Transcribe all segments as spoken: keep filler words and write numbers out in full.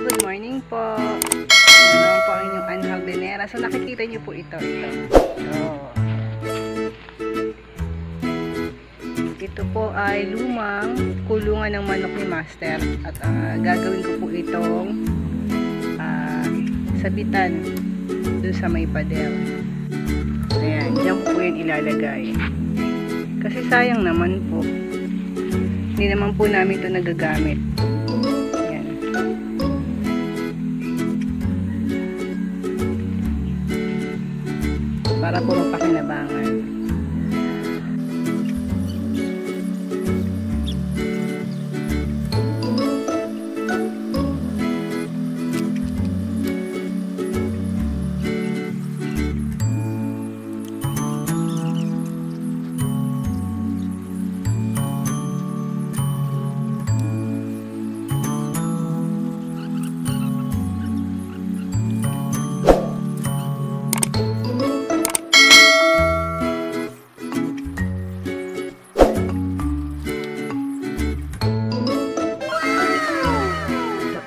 So, good morning po. Ano po ang inyong Anne Hardinera. So, nakikita niyo po ito. Ito. Ito po ay lumang kulungan ng manok ni Master. At uh, gagawin ko po itong uh, sabitan dun sa may pader. Ayan, dyan po yun ilalagay. Kasi sayang naman po. Hindi naman po namin ito nagagamit. Para po mapakinabangan.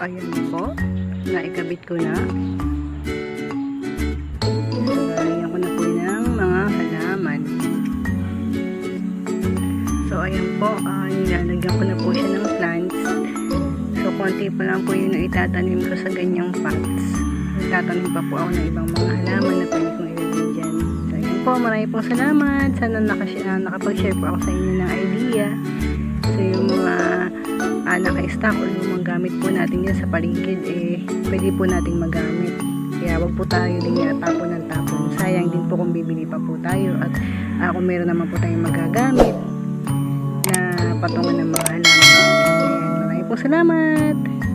Ayan po, naikabit ko na. Nagalingan ko na po ng mga halaman. So, ayan po, uh, nilalagyan ko na po siya ng plants. So, konti pa lang po yun na itatanim ko sa ganyang pots. Itatanim pa po ako ng ibang mga halaman na pwede kong ilagay dyan. So, ayan po, maraming pong salamat. Sana nakapag-share po ako sa inyo ng idea. So, yung mga uh, naka-stack o lumang gamit po natin yan sa paligid, eh, pwede po nating magamit. Kaya wag po tayo din yan tapon ng tapon. Sayang din po kung bibili pa po tayo. At uh, kung meron naman po tayong magagamit na patungan ng mga halaman. Maraming po salamat!